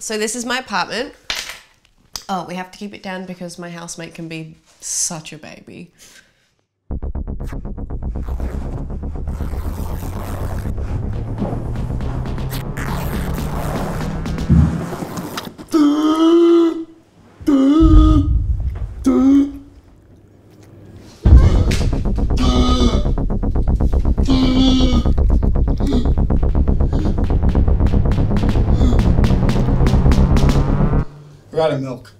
So this is my apartment. Oh, we have to keep it down because my housemate can be such a baby. Out of milk.